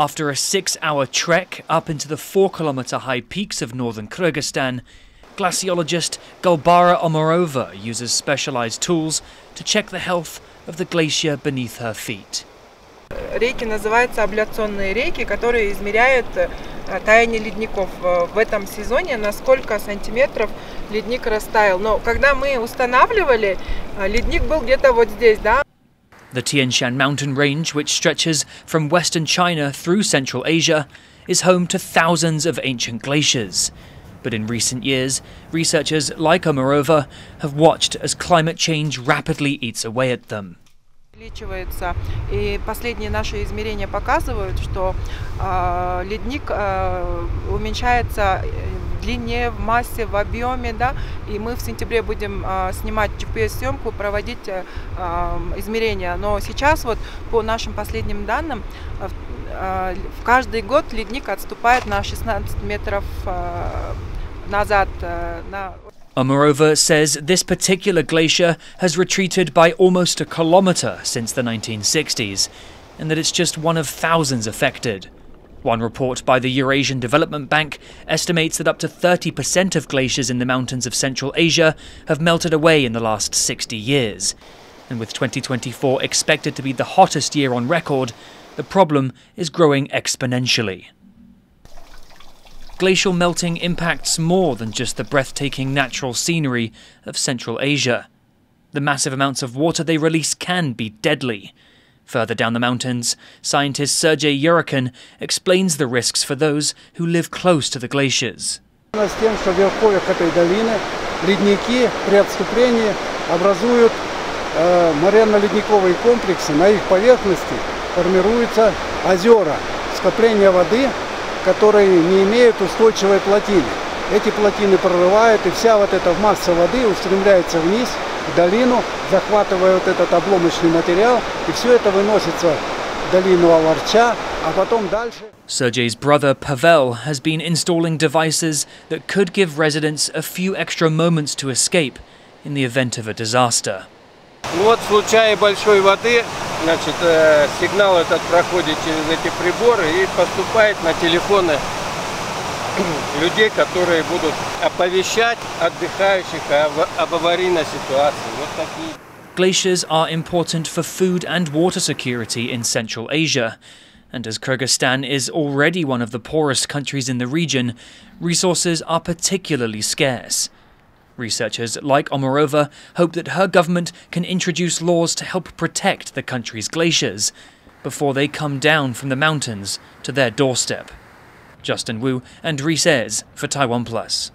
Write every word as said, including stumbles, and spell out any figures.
After a six-hour trek up into the four-kilometer high peaks of northern Kyrgyzstan, glaciologist Gulbara Omarova uses specialized tools to check the health of the glacier beneath her feet. Реки называются абляционные реки, которые измеряют таяние ледников. В этом сезоне на сколько сантиметров ледник растаял. Но когда мы устанавливали, ледник был где-то вот здесь, да? The Tian Shan mountain range, which stretches from western China through Central Asia, is home to thousands of ancient glaciers. But in recent years, researchers like Omarova have watched as climate change rapidly eats away at them. И последние наши измерения показывают, что э, ледник э, уменьшается в длине, в массе, в объеме, да, и мы в сентябре будем э, снимать джи пи эс-съемку, проводить э, измерения. Но сейчас, вот, по нашим последним данным, в, э, в каждый год ледник отступает на шестнадцать метров э, назад. Э, на... Omarova says this particular glacier has retreated by almost a kilometre since the nineteen sixties, and that it's just one of thousands affected. One report by the Eurasian Development Bank estimates that up to thirty percent of glaciers in the mountains of Central Asia have melted away in the last sixty years. And with twenty twenty-four expected to be the hottest year on record, the problem is growing exponentially. Glacial melting impacts more than just the breathtaking natural scenery of Central Asia. The massive amounts of water they release can be deadly. Further down the mountains, scientist Sergey Yurikan explains the risks for those who live close to the glaciers. Ледники при отступлении образуют моренно-ледниковые комплексы. На их поверхности формируются озера, скопления воды, которые не имеют устойчивой плотины. Эти плотины прорывают, и вся вот эта масса воды устремляется вниз, в долину, захватывая вот этот обломочный материал, и все это выносится в долину Аларча, а потом дальше. Sergey's brother Pavel has been installing devices that could give residents a few extra moments to escape in the event of a disaster. Вот в случае большой воды, значит, сигнал этот проходит через эти приборы и поступает на телефоны людей, которые будут оповещать отдыхающих об аварийной ситуации. Вот такие. Glaciers are important for food and water security in Central Asia. And as Kyrgyzstan is already one of the poorest countries in the region, resources are particularly scarce. Researchers like Omarova hope that her government can introduce laws to help protect the country's glaciers before they come down from the mountains to their doorstep. Justin Wu and Reece Ayers for Taiwan Plus.